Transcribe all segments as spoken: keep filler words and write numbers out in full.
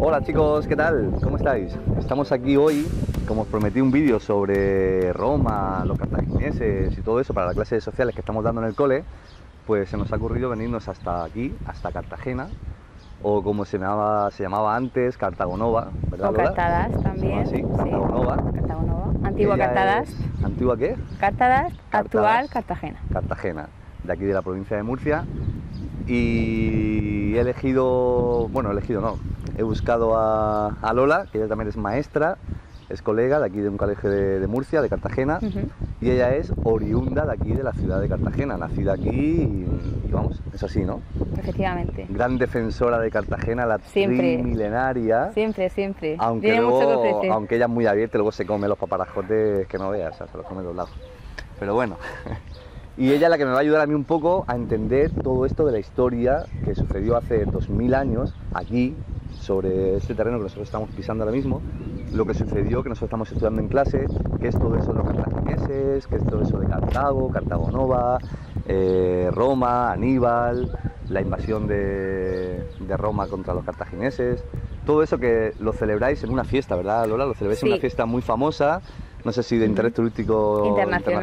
Hola chicos, ¿qué tal? ¿Cómo estáis? Estamos aquí hoy, como os prometí, un vídeo sobre Roma, los cartagineses y todo eso para las clases sociales que estamos dando en el cole. Pues se nos ha ocurrido venirnos hasta aquí, hasta Cartagena, o como se llamaba, se llamaba antes, Cartago Nova, ¿verdad? O Cartadas también. Sí, Cartago Nova. Cartago Nova. Antigua Cartadas. ¿Antigua qué? Cartadas, actual Cartagena. Cartagena, de aquí de la provincia de Murcia. Y he elegido, bueno, he elegido no, he buscado a, a Lola, que ella también es maestra, es colega de aquí de un colegio de, de Murcia, de Cartagena, uh-huh. Y ella es oriunda de aquí, de la ciudad de Cartagena, nacida aquí y, y vamos, es así, ¿no? Efectivamente. Gran defensora de Cartagena, la milenaria. Siempre, siempre. Aunque, luego, aunque ella es muy abierta, luego se come los paparajotes que no veas, o sea, se los come de los lados. Pero bueno. Y ella es la que me va a ayudar a mí un poco a entender todo esto de la historia que sucedió hace dos mil años aquí, sobre este terreno que nosotros estamos pisando ahora mismo, lo que sucedió, que nosotros estamos estudiando en clase, que es todo eso de los cartagineses, que es todo eso de Cartago, Cartago Nova, eh, Roma, Aníbal, la invasión de, de Roma contra los cartagineses, todo eso que lo celebráis en una fiesta, ¿verdad, Lola? Lo celebráis sí. en una fiesta muy famosa. No sé si de interés turístico internacional,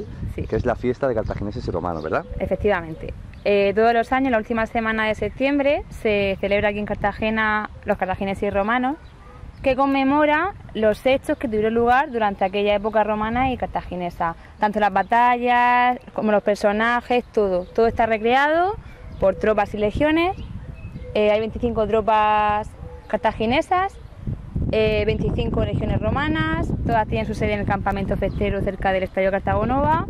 internacional sí. que es la fiesta de cartagineses y romanos, ¿verdad? Efectivamente. Eh, todos los años, la última semana de septiembre, se celebra aquí en Cartagena los cartagineses y romanos, que conmemora los hechos que tuvieron lugar durante aquella época romana y cartaginesa. Tanto las batallas, como los personajes, todo. Todo está recreado por tropas y legiones. Eh, hay veinticinco tropas cartaginesas. Eh, veinticinco legiones romanas, todas tienen su sede en el campamento festero cerca del estadio Cartago Nova,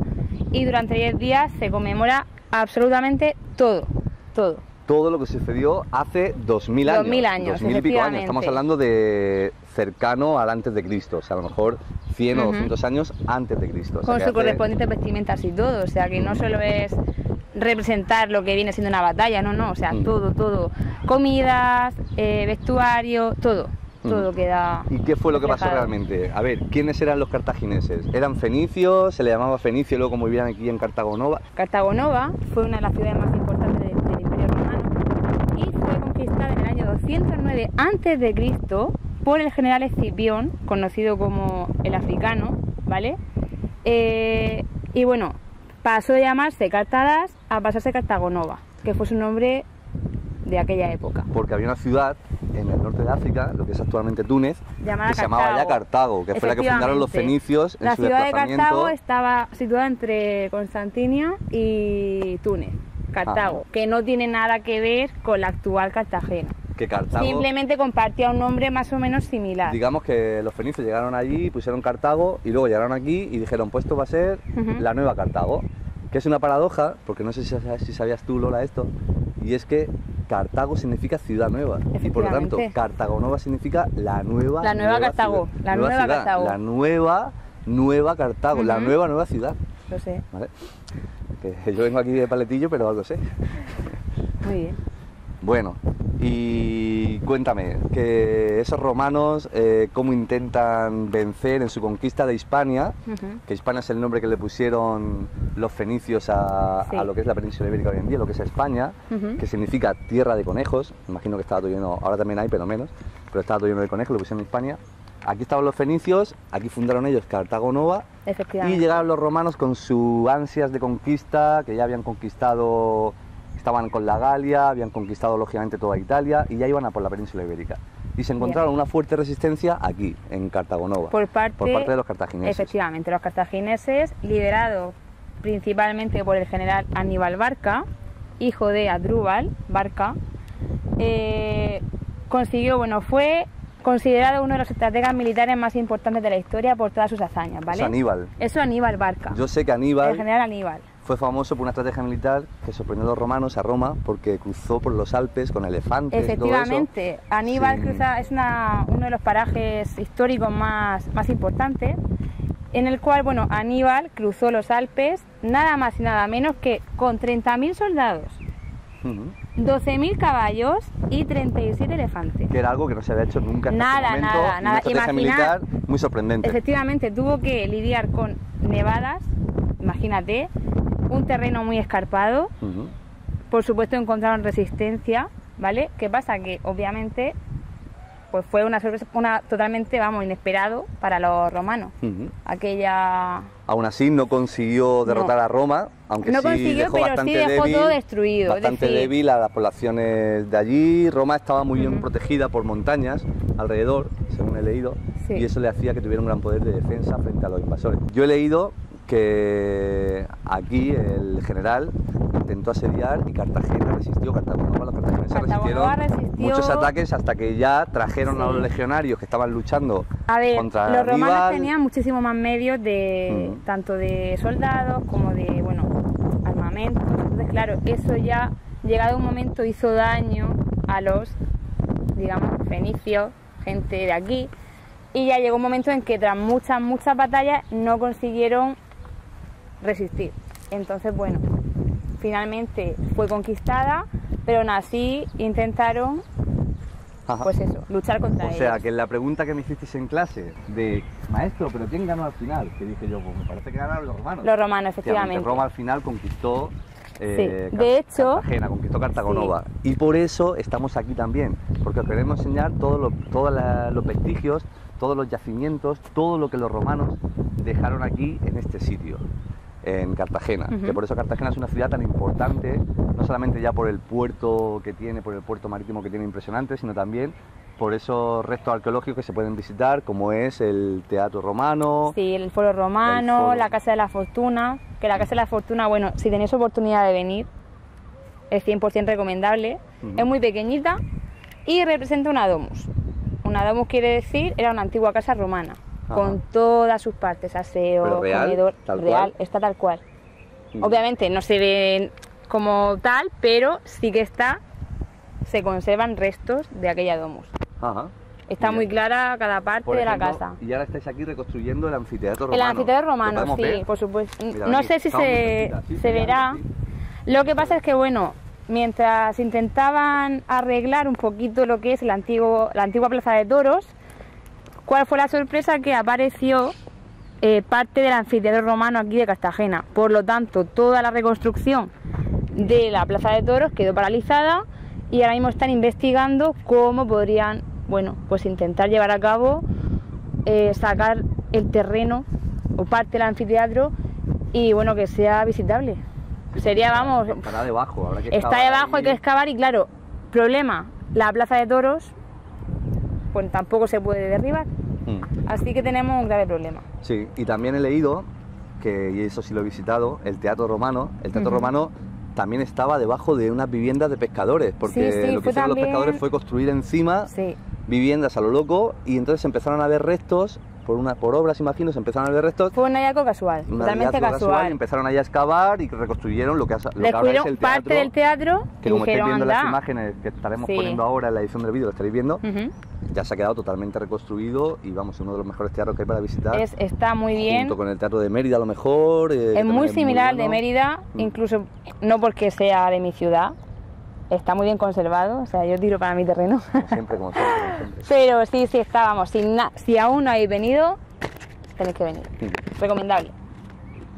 y durante diez días se conmemora absolutamente todo, todo. Todo lo que sucedió hace dos mil años. dos mil años, dos mil y pico años, estamos hablando de cercano al antes de Cristo, o sea, a lo mejor cien uh-huh. o doscientos años antes de Cristo. O sea, con su hace... correspondiente vestimentas y todo, o sea, que no solo es representar lo que viene siendo una batalla, no, no, o sea, uh-huh. todo, todo. Comidas, eh, vestuario, todo. Todo queda. ¿Y qué fue lo que pasó realmente? A ver, ¿quiénes eran los cartagineses? ¿Eran fenicios? ¿Se le llamaba fenicio luego como vivían aquí en Cartago Nova? Cartago Nova fue una de las ciudades más importantes del, del Imperio Romano y fue conquistada en el año doscientos nueve antes de Cristo por el general Escipión, conocido como el africano, ¿vale? Eh, y bueno, pasó de llamarse Cartadas a pasarse Cartago Nova, que fue su nombre de aquella época. Porque había una ciudad en el norte de África, lo que es actualmente Túnez, llamada que Cartago. Se llamaba ya Cartago, que fue la que fundaron los fenicios en su desplazamiento. La ciudad de Cartago estaba situada entre Constantinia y Túnez, Cartago, ah, que no tiene nada que ver con la actual Cartagena. Que Cartago, simplemente compartía un nombre más o menos similar. Digamos que los fenicios llegaron allí, pusieron Cartago y luego llegaron aquí y dijeron, pues esto va a ser uh-huh. la nueva Cartago, que es una paradoja, porque no sé si sabías tú, Lola, esto, y es que Cartago significa ciudad nueva y por lo tanto Cartago Nova significa la nueva la nueva, nueva Cartago ciudad, la nueva, nueva ciudad, Cartago la nueva nueva Cartago uh-huh. la nueva nueva ciudad. Lo sé. ¿Vale? Que yo vengo aquí de paletillo pero algo sé. Muy bien. Bueno, y cuéntame que esos romanos eh, cómo intentan vencer en su conquista de Hispania, uh-huh. que Hispania es el nombre que le pusieron los fenicios a, sí. a lo que es la península ibérica hoy en día, lo que es España, uh-huh. que significa tierra de conejos, imagino que estaba todo lleno, ahora también hay pero menos, pero estaba todo lleno de conejos, lo pusieron en Hispania. Aquí estaban los fenicios, aquí fundaron ellos Cartago Nova y llegaron los romanos con sus ansias de conquista, que ya habían conquistado... Estaban con la Galia, habían conquistado lógicamente toda Italia y ya iban a por la península ibérica. Y se encontraron Bien. una fuerte resistencia aquí, en Cartago Nova, por parte, por parte de los cartagineses. Efectivamente, los cartagineses, liderados principalmente por el general Aníbal Barca, hijo de Asdrúbal Barca, eh, consiguió, bueno, fue considerado uno de los estrategas militares más importantes de la historia por todas sus hazañas, ¿vale? Eso Aníbal. Eso Aníbal Barca. Yo sé que Aníbal... El general Aníbal. Fue famoso por una estrategia militar que sorprendió a los romanos a Roma porque cruzó por los Alpes con elefantes. Efectivamente, y todo eso. Aníbal sí. cruza, es una, uno de los parajes históricos más, más importantes, en el cual bueno, Aníbal cruzó los Alpes nada más y nada menos que con treinta mil soldados, uh-huh. doce mil caballos y treinta y siete elefantes. Que era algo que no se había hecho nunca en nada, este momento, nada, nada. Una estrategia Imaginar, militar muy sorprendente. Efectivamente, tuvo que lidiar con nevadas, imagínate, un terreno muy escarpado, uh-huh. por supuesto encontraron resistencia, ¿vale? ¿Qué pasa? Que obviamente pues fue una sorpresa una, totalmente, vamos, inesperado para los romanos. Uh-huh. Aquella... Aún así no consiguió derrotar no. a Roma, aunque no sí consiguió, dejó pero bastante sí dejó débil, todo destruido, bastante decir... débil a las poblaciones de allí. Roma estaba muy uh-huh. bien protegida por montañas alrededor, según he leído, sí. y eso le hacía que tuviera un gran poder de defensa frente a los invasores. Yo he leído que aquí el general intentó asediar y Cartagena resistió, Cartago Nova, los cartagineses resistieron resistió... muchos ataques hasta que ya trajeron sí. a los legionarios que estaban luchando a ver, contra los Aníbal. Romanos tenían muchísimo más medios de mm. tanto de soldados como de bueno armamento, entonces claro, eso ya llegado un momento hizo daño a los, digamos, fenicios, gente de aquí, y ya llegó un momento en que tras muchas muchas batallas no consiguieron resistir. Entonces bueno, finalmente fue conquistada, pero aún así intentaron, ajá. pues eso, luchar contra ellos. O sea, ellos. Que la pregunta que me hicisteis en clase de, maestro, ¿pero quién ganó al final? Que dije yo, pues me parece que ganaron los romanos. Los romanos, efectivamente. Roma al final conquistó eh, sí. de hecho, Cartagena, conquistó Cartago Nova. Sí. Y por eso estamos aquí también, porque os queremos enseñar todos los, todos los vestigios, todos los yacimientos, todo lo que los romanos dejaron aquí en este sitio, en Cartagena, uh-huh. que por eso Cartagena es una ciudad tan importante, no solamente ya por el puerto que tiene, por el puerto marítimo que tiene impresionante, sino también por esos restos arqueológicos que se pueden visitar, como es el Teatro Romano... Sí, el Foro Romano, el foro... la Casa de la Fortuna, que la Casa de la Fortuna, bueno, si tenéis oportunidad de venir, es cien por cien recomendable, uh-huh. es muy pequeñita y representa una domus. Una domus quiere decir, era una antigua casa romana. Ajá. Con todas sus partes, aseo, real, comedor, real, cual. Está tal cual. Sí. Obviamente no se ven como tal, pero sí que está, se conservan restos de aquella domus. Ajá. Está Bien. Muy clara cada parte por de ejemplo, la casa. Y ahora estáis aquí reconstruyendo el anfiteatro romano. El anfiteatro romano, sí, ver? por supuesto. Mira, no aquí, sé si se, sí, se verá. Sí. Lo que pasa es que, bueno, mientras intentaban arreglar un poquito lo que es el antiguo, la antigua plaza de toros, ¿cuál fue la sorpresa? Que apareció eh, parte del anfiteatro romano aquí de Cartagena. Por lo tanto, toda la reconstrucción de la plaza de toros quedó paralizada y ahora mismo están investigando cómo podrían, bueno, pues intentar llevar a cabo, eh, sacar el terreno o parte del anfiteatro y, bueno, que sea visitable. Sería, vamos... Está debajo, habrá que excavar. Está debajo, hay que excavar y, claro, problema, la plaza de toros... pues tampoco se puede derribar, mm. así que tenemos un grave problema. Sí, y también he leído, que, y eso sí lo he visitado, el Teatro Romano, el Teatro uh-huh. Romano también estaba debajo de unas viviendas de pescadores, porque sí, sí, lo que hicieron también... los pescadores fue construir encima sí. viviendas a lo loco, y entonces empezaron a ver restos, por una por obras, imagino, se empezaron a ver restos. Fue un hallazgo casual, totalmente casual. casual. Y empezaron allá a excavar y reconstruyeron lo que, lo que ahora es el teatro. parte del teatro que, como estáis viendo anda. las imágenes que estaremos sí. poniendo ahora en la edición del vídeo, lo estaréis viendo, uh-huh. ya se ha quedado totalmente reconstruido y, vamos, uno de los mejores teatros que hay para visitar. Es, está muy bien. Junto con el Teatro de Mérida, a lo mejor. Eh, es muy similar al de Mérida, mm. incluso no porque sea de mi ciudad. Está muy bien conservado, o sea, yo tiro para mi terreno. Como siempre, como siempre, como siempre. Pero sí, sí, está, vamos, si, na si aún no habéis venido, tenéis que venir. Sí. Recomendable.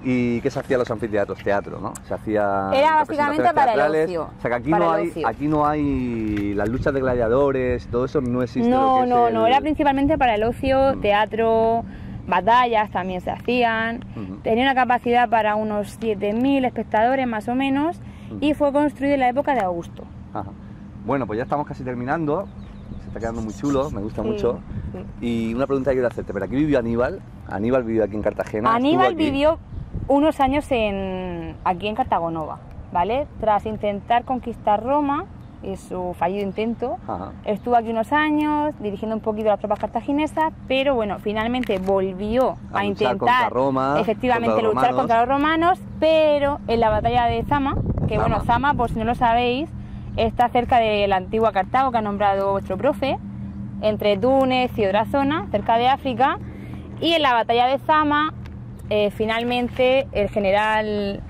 ¿Y qué se hacía en los anfiteatros? Teatro, ¿no? Se hacía... Era básicamente para el ocio. O sea, que aquí no, hay, aquí no hay... Las luchas de gladiadores, todo eso no existe. No, no, no, el... era principalmente para el ocio, mm. teatro, batallas también se hacían. Mm-hmm. Tenía una capacidad para unos siete mil espectadores más o menos. Mm. Y fue construido en la época de Augusto. Ajá. Bueno, pues ya estamos casi terminando. Se está quedando muy chulo, me gusta sí, mucho. Sí. Y una pregunta que quiero hacerte, pero aquí vivió Aníbal. Aníbal vivió aquí en Cartagena. Aníbal vivió unos años en, aquí en Cartago Nova, ¿vale? Tras intentar conquistar Roma y su fallido intento, ajá. estuvo aquí unos años dirigiendo un poquito las tropas cartaginesas, pero bueno, finalmente volvió a, a intentar Roma, efectivamente contra luchar contra los romanos, pero en la batalla de Zama, que Zama. bueno, Zama, por si no lo sabéis, está cerca de la antigua Cartago que ha nombrado vuestro profe, entre Túnez y otra zona, cerca de África, y en la batalla de Zama, eh, finalmente el general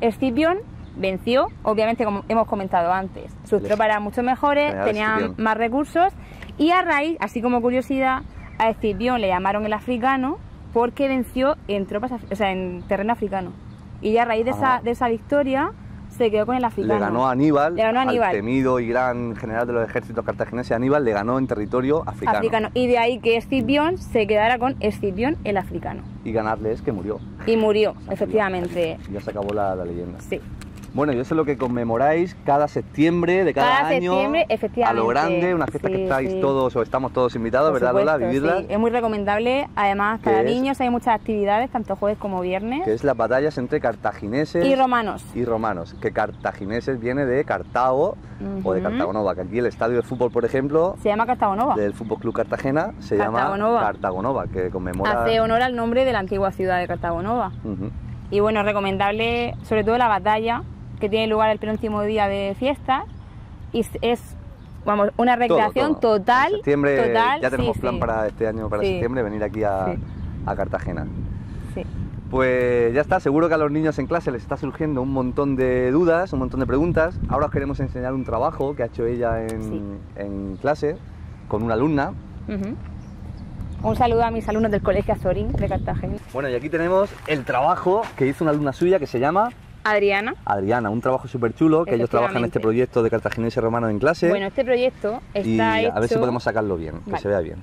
Escipión venció, obviamente, como hemos comentado antes, sus Les... tropas eran mucho mejores, general tenían Escipión. más recursos, y a raíz, así como curiosidad, a Escipión le llamaron el africano porque venció en tropas, o sea, en terreno africano, y ya a raíz de esa, de esa victoria se quedó con el africano. Le ganó a Aníbal, le ganó a Aníbal. Al temido y gran general de los ejércitos cartagineses, Aníbal le ganó en territorio africano. africano. Y de ahí que Escipión se quedara con Escipión el africano. Y ganarle es que murió. Y murió, o sea, efectivamente. Ya se acabó la, la leyenda. Sí. Bueno, y eso es lo que conmemoráis cada septiembre de cada, cada año, septiembre, efectivamente, a lo grande, una fiesta sí, que estáis sí. todos o estamos todos invitados, por ¿verdad, supuesto, Lola? A vivirla. Sí. Es muy recomendable, además, para niños hay muchas actividades, tanto jueves como viernes. Que es las batallas entre cartagineses y romanos. Y romanos, que cartagineses viene de Cartago uh-huh. o de Cartago Nova, que aquí el estadio de fútbol, por ejemplo... Se llama Cartago Nova. Del Fútbol Club Cartagena se Cartago llama Nova. Cartago Nova, que conmemora... Hace honor al nombre de la antigua ciudad de Cartago Nova. Uh-huh. Y bueno, recomendable sobre todo la batalla... que tiene lugar el penúltimo día de fiesta y es, vamos, una recreación todo, todo. total. En septiembre total, ya tenemos sí, plan sí. para este año, para sí. septiembre, venir aquí a, sí. a Cartagena. Sí. Pues ya está, seguro que a los niños en clase les está surgiendo un montón de dudas, un montón de preguntas. Ahora os queremos enseñar un trabajo que ha hecho ella en, sí. en clase con una alumna. Uh-huh. Un saludo a mis alumnos del Colegio Azorín de Cartagena. Bueno, y aquí tenemos el trabajo que hizo una alumna suya que se llama... Adriana. Adriana, un trabajo súper chulo, que ellos trabajan este proyecto de cartagineses romanos en clase. Bueno, este proyecto está y a hecho... ver si podemos sacarlo bien, que vale. se vea bien.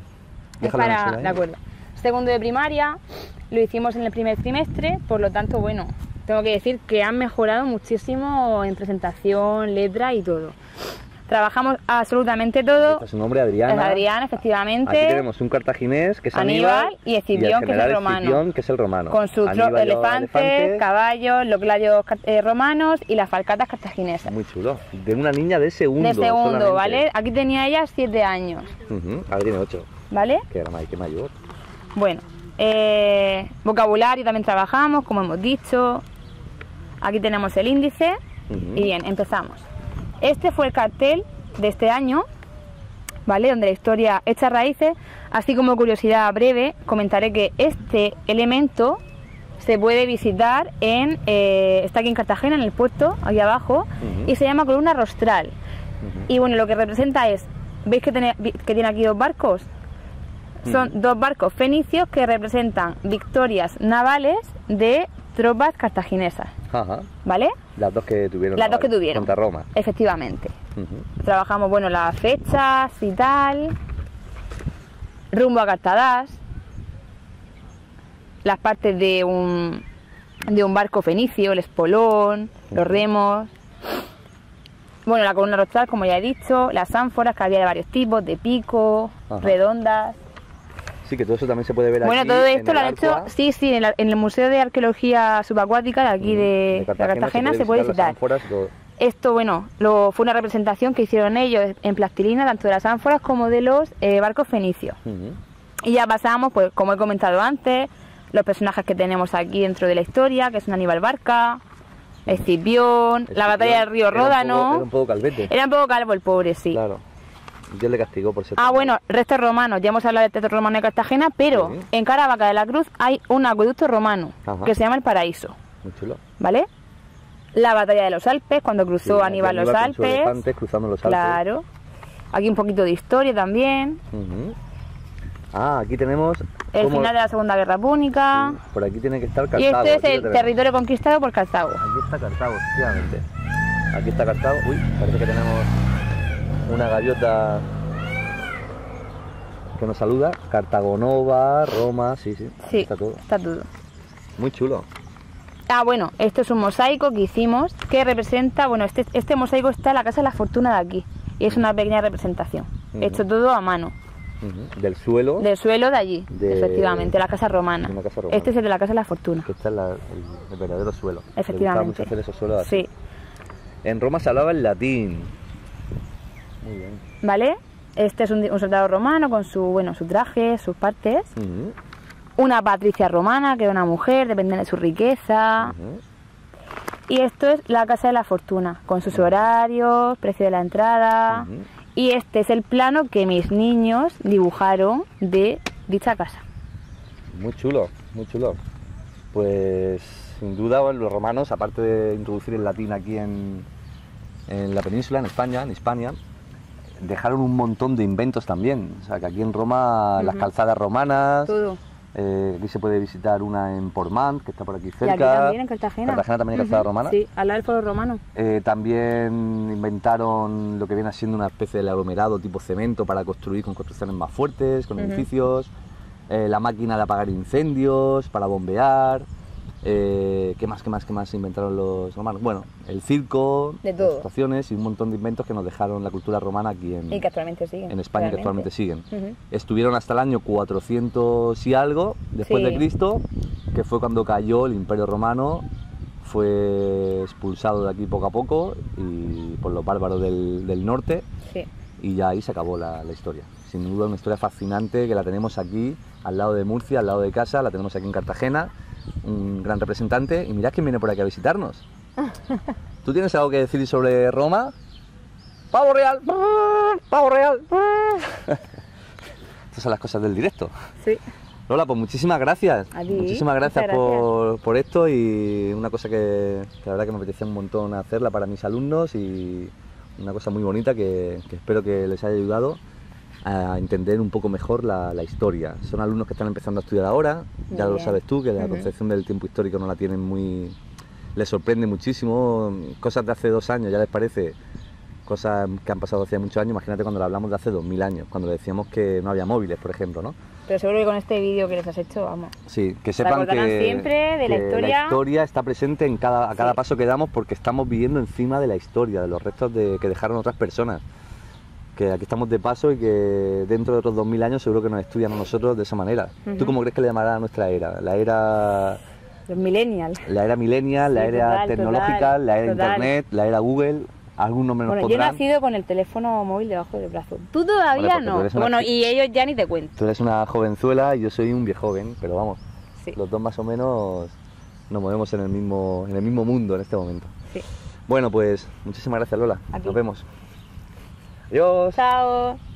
Déjalo es para, de acuerdo. Segundo de primaria, lo hicimos en el primer trimestre, por lo tanto, bueno, tengo que decir que han mejorado muchísimo en presentación, letra y todo. Trabajamos absolutamente todo. Este es su nombre, Adriana. Es Adriana, efectivamente. Aquí tenemos un cartaginés, que es Aníbal, Aníbal y Escipión, que es el romano. Escipión, que es el romano. Con sus elefantes, elefante. caballos, los gladios eh, romanos y las falcatas cartaginesas. Muy chulo. De una niña de segundo. De segundo, solamente. ¿Vale? Aquí tenía ella siete años. Uh-huh. Ahora tiene ocho. ¿Vale? Qué, qué mayor. Bueno, eh, vocabulario también trabajamos, como hemos dicho. Aquí tenemos el índice. Uh-huh. Y bien, empezamos. Este fue el cartel de este año, ¿vale? Donde la historia echa raíces. Así como curiosidad breve, comentaré que este elemento se puede visitar en... Eh, está aquí en Cartagena, en el puerto, aquí abajo, uh-huh. y se llama Columna Rostral. Uh-huh. Y bueno, lo que representa es... ¿Veis que tiene, que tiene aquí dos barcos? Uh-huh. Son dos barcos fenicios que representan victorias navales de... tropas cartaginesas. Ajá. ¿Vale? Las dos que tuvieron. Las dos que tuvieron. Contra Roma. Efectivamente. Uh-huh. Trabajamos, bueno, las fechas y tal. Rumbo a Cartadas. Las partes de un, de un barco fenicio, el espolón, uh-huh. los remos. Bueno, la columna rostral, como ya he dicho. Las ánforas, que había de varios tipos, de pico, ajá. redondas. Sí, que todo eso también se puede ver bueno, aquí. Bueno, todo esto lo han hecho, sí, sí, en, la, en el Museo de Arqueología Subacuática de aquí de, de Cartagena, de Cartagena se puede visitar. Se puede visitar. Esto, bueno, lo, fue una representación que hicieron ellos en plastilina, tanto de las ánforas como de los eh, barcos fenicios. Uh-huh. Y ya pasamos, pues, como he comentado antes, los personajes que tenemos aquí dentro de la historia, que son Aníbal Barca, Escipión, la batalla del río Ródano. Un poco, era un poco calvete. Era un poco calvo el pobre, sí. Claro. Dios le castigó por ser... Ah, bueno, restos romanos. Ya hemos hablado del teatro romano de Cartagena, pero sí. en Caravaca de la Cruz hay un acueducto romano, ajá. que se llama El Paraíso. Muy chulo. ¿Vale? La batalla de los Alpes, cuando cruzó sí, Aníbal, Aníbal los Alpes. Elefantes, cruzando los Alpes. Claro. Aquí un poquito de historia también. Uh-huh. Ah, aquí tenemos... El cómo... final de la Segunda Guerra Púnica. Sí, por aquí tiene que estar Cartago. Y este es el territorio conquistado por Cartago. Aquí está Cartago, efectivamente. Aquí está Cartago. Uy, parece que tenemos... una gaviota que nos saluda. Cartago Nova, Roma, sí, sí, sí está todo. Está todo. Muy chulo. Ah, bueno, esto es un mosaico que hicimos que representa, bueno, este, este mosaico está en la Casa de la Fortuna de aquí y es una pequeña representación. Uh-huh. Hecho todo a mano. Uh-huh. Del suelo. Del suelo de allí, de... efectivamente, la casa romana. Una casa romana. Este es el de la Casa de la Fortuna. Este es la, el, el verdadero suelo. Efectivamente. Mucho hacer esos suelos así. Sí. En Roma se hablaba el latín. Muy bien. ¿Vale? Este es un, un soldado romano con su, bueno, su traje, sus partes. Uh-huh. Una patricia romana, que era una mujer, depende de su riqueza. Uh-huh. Y esto es la Casa de la Fortuna, con sus uh-huh. horarios, precio de la entrada. Uh-huh. Y este es el plano que mis niños dibujaron de dicha casa. Muy chulo, muy chulo. Pues sin duda, bueno, los romanos, aparte de introducir el latín aquí en, en la península, en España, en Hispania, dejaron un montón de inventos también. O sea, que aquí en Roma, uh-huh. las calzadas romanas, todo. Eh, aquí se puede visitar una en Portmant, que está por aquí cerca. Y aquí también, en Cartagena. Cartagena también es calzada romana. Sí, al lado del foro romano. Eh, también inventaron lo que viene siendo una especie de aglomerado tipo cemento para construir con construcciones más fuertes, con uh-huh. edificios. Eh, la máquina de apagar incendios, para bombear. Eh, ¿Qué más, qué más, qué más inventaron los romanos? Bueno, el circo, de todo. Las estaciones y un montón de inventos que nos dejaron la cultura romana aquí en, y que actualmente siguen, en España, que actualmente siguen. Uh-huh. Estuvieron hasta el año cuatrocientos y algo, después sí. de Cristo, que fue cuando cayó el Imperio Romano, fue expulsado de aquí poco a poco y por los bárbaros del, del norte sí. y ya ahí se acabó la, la historia. Sin duda una historia fascinante que la tenemos aquí, al lado de Murcia, al lado de casa, la tenemos aquí en Cartagena. Un gran representante, y mirad quién viene por aquí a visitarnos. ¿Tú tienes algo que decir sobre Roma? ¡Pavo real! ¡Pavo real! Estas son las cosas del directo. Sí. Lola, pues muchísimas gracias. ¿A ti? Muchísimas gracias, gracias. Por, por esto y una cosa que, que la verdad que me apetecía un montón hacerla para mis alumnos y una cosa muy bonita que, que espero que les haya ayudado a entender un poco mejor la, la historia. Son alumnos que están empezando a estudiar ahora, muy ya bien. Lo sabes tú, que la uh-huh. concepción del tiempo histórico no la tienen muy... Les sorprende muchísimo, cosas de hace dos años ya les parece, cosas que han pasado hace muchos años, imagínate cuando le hablamos de hace dos mil años, cuando le decíamos que no había móviles, por ejemplo, ¿no? Pero seguro que con este vídeo que les has hecho, vamos. Sí, que sepan que, siempre de la, que historia. La historia está presente en cada, a cada sí. paso que damos porque estamos viviendo encima de la historia, de los restos de, que dejaron otras personas. Que aquí estamos de paso y que dentro de otros dos mil años seguro que nos estudian a nosotros de esa manera. Uh-huh. ¿Tú cómo crees que le llamará a nuestra era? La era... Los millennials. La era millennial, sí, la era total, tecnológica, total, la era total. Internet, la era Google... Algún nombre nos bueno, pondrán. Yo he nacido con el teléfono móvil debajo del brazo. Tú todavía bueno, no. Tú una... Bueno, y ellos ya ni te cuento. Tú eres una jovenzuela y yo soy un viejo joven, pero vamos, sí. los dos más o menos nos movemos en el mismo, en el mismo mundo en este momento. Sí. Bueno, pues muchísimas gracias, Lola. Aquí. Nos vemos. Adiós. Chao.